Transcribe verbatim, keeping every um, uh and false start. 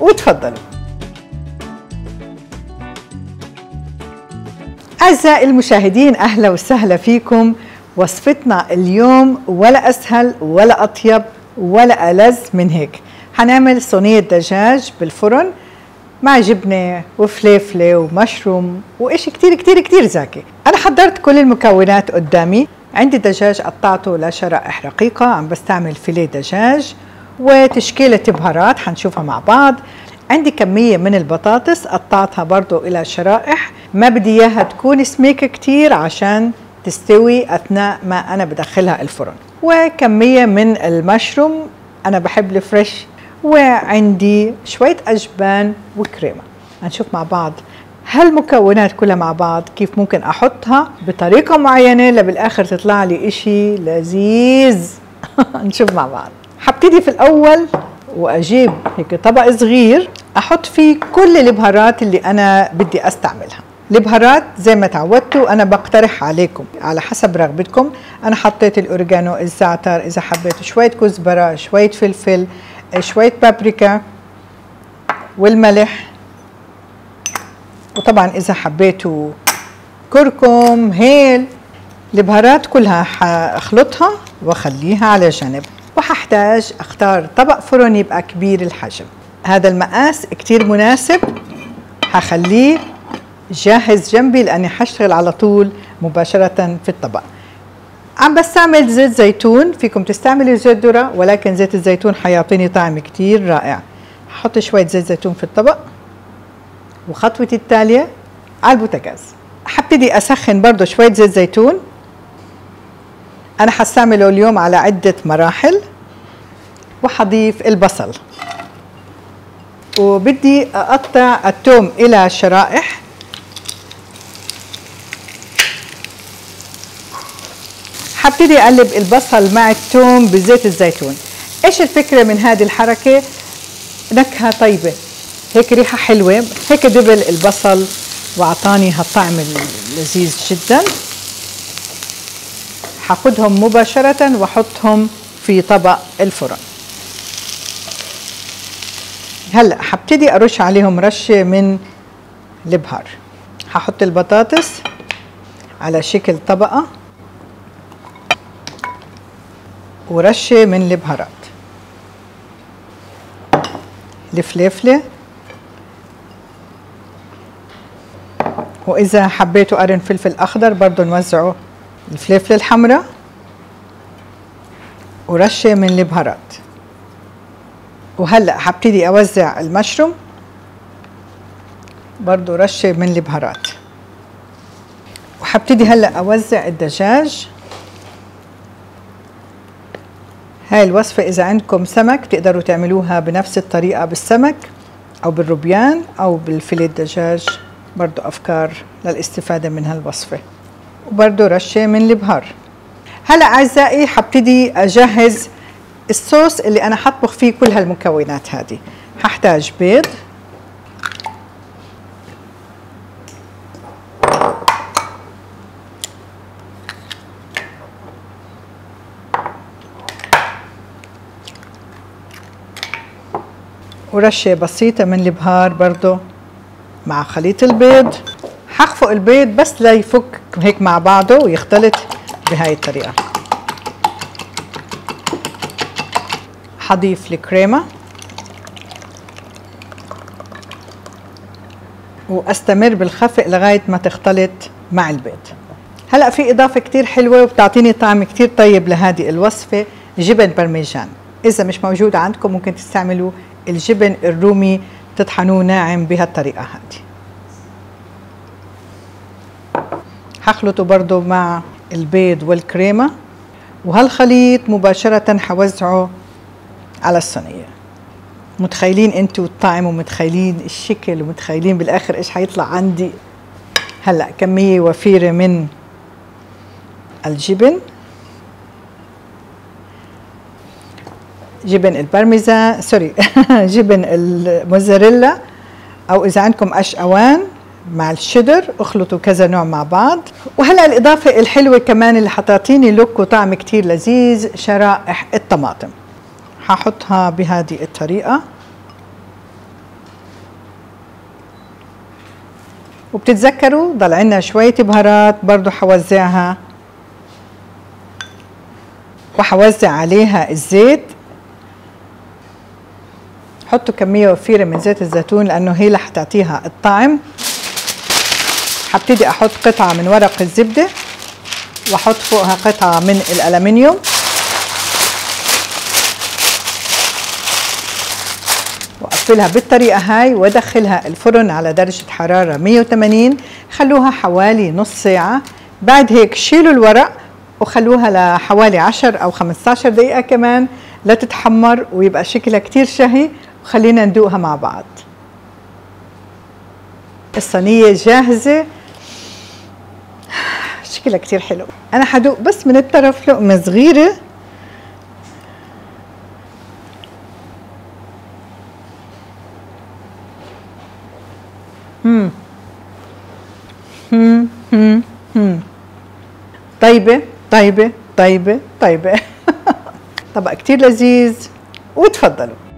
وتفضلوا. أعزائي المشاهدين، أهلا وسهلا فيكم. وصفتنا اليوم ولا أسهل ولا أطيب ولا ألذ من هيك. هنعمل صينية دجاج بالفرن مع جبنة وفليفلة ومشروم وإشي كتير كتير كتير زاكي. أنا حضرت كل المكونات قدامي. عندي دجاج قطعته لشرائح رقيقة، عم بستعمل فيليه دجاج وتشكيلة بهارات حنشوفها مع بعض. عندي كمية من البطاطس قطعتها برضو إلى شرائح، ما بدي إياها تكون سميكة كتير عشان تستوي أثناء ما أنا بدخلها الفرن. وكمية من المشروم، أنا بحب الفريش. وعندي شوية أجبان وكريمة. هنشوف مع بعض هالمكونات كلها مع بعض كيف ممكن أحطها بطريقة معينة لبالآخر تطلع لي إشي لذيذ. نشوف مع بعض. هبتدي في الأول وأجيب هيك طبق صغير أحط فيه كل البهارات اللي أنا بدي أستعملها. البهارات زي ما تعودتوا أنا بقترح عليكم على حسب رغبتكم. أنا حطيت الأوريجانو، الزعتر، إذا حبيتوا شوية كزبرة، شوية فلفل، شوية بابريكا، والملح، وطبعا إذا حبيتوا كركم، هيل. البهارات كلها هخلطها وأخليها على جنب. وهحتاج أختار طبق فرن يبقى كبير الحجم. هذا المقاس كتير مناسب، هخليه جاهز جنبي لأني هشتغل على طول مباشرة في الطبق. عم بستعمل زيت زيتون، فيكم تستعملوا زيت ذرة ولكن زيت الزيتون حيعطيني طعم كتير رائع. هحط شوية زيت زيتون في الطبق. وخطوتي التالية على البوتاجاز. هبتدي أسخن برضو شوية زيت زيتون. أنا هستعمله اليوم على عدة مراحل. وحضيف البصل. وبدي أقطع الثوم إلى شرائح. هبتدي اقلب البصل مع الثوم بزيت الزيتون. ايش الفكره من هذه الحركه؟ نكهه طيبه، هيك ريحه حلوه، هيك دبل البصل واعطاني هالطعم اللذيذ جدا. هاخدهم مباشره واحطهم في طبق الفرن. هلا هبتدي ارش عليهم رشه من البهار. هحط البطاطس على شكل طبقه ورشة من البهارات، الفليفلة، وإذا حبيتوا قرن فلفل أخضر برضو نوزعوا الفليفلة الحمراء ورشة من البهارات. وهلأ هبتدي أوزع المشروم برضو رشة من البهارات. وهبتدي هلأ أوزع الدجاج. هاي الوصفة إذا عندكم سمك تقدروا تعملوها بنفس الطريقة بالسمك أو بالروبيان أو بالفيليه الدجاج، برضو أفكار للاستفادة من هالوصفة. وبرضو رشة من البهار. هلأ أعزائي حبتدي أجهز الصوص اللي أنا حطبخ فيه كل هالمكونات هذه. هحتاج بيض، ورشة بسيطة من البهار برضو مع خليط البيض. هخفق البيض بس لا يفك هيك مع بعضه ويختلط بهاي الطريقة. هضيف الكريمة واستمر بالخفق لغاية ما تختلط مع البيض. هلأ في إضافة كتير حلوة وبتعطيني طعم كتير طيب لهذه الوصفة، جبن برميجان. إذا مش موجود عندكم ممكن تستعملوا الجبن الرومي تطحنوه ناعم بهالطريقة هذه. هخلطه برضو مع البيض والكريمة، وهالخليط مباشرة حوزعه على الصينية. متخيلين انتوا الطعم ومتخيلين الشكل ومتخيلين بالآخر ايش حيطلع عندي. هلأ كمية وفيرة من الجبن، جبن البارميزان سوري جبن الموازريلا، او اذا عندكم قشقوان مع الشيدر، اخلطوا كذا نوع مع بعض. وهلا الاضافه الحلوه كمان اللي حتعطيني لوك وطعم كتير لذيذ، شرائح الطماطم. هحطها بهذه الطريقه وبتتذكروا ضل عنا شوية بهارات برضو حوزعها وحوزع عليها الزيت. حطوا كمية وفيرة من زيت الزيتون لأنه هي اللي هتعطيها الطعم. هبتدي أحط قطعة من ورق الزبدة وأحط فوقها قطعة من الألمنيوم. وأقفلها بالطريقة هاي وأدخلها الفرن على درجة حرارة مية وثمانين، خلوها حوالي نص ساعة. بعد هيك شيلوا الورق وخلوها لحوالي عشر أو خمسة عشر دقيقة كمان لتتحمر ويبقى شكلها كتير شهي. وخلينا ندوقها مع بعض. الصينية جاهزة شكلها كتير حلو. أنا حدوق بس من الطرف لقمة صغيرة. مم. مم. مم. مم. طيبة طيبة طيبة طيبة. طبق كتير لذيذ وتفضلوا.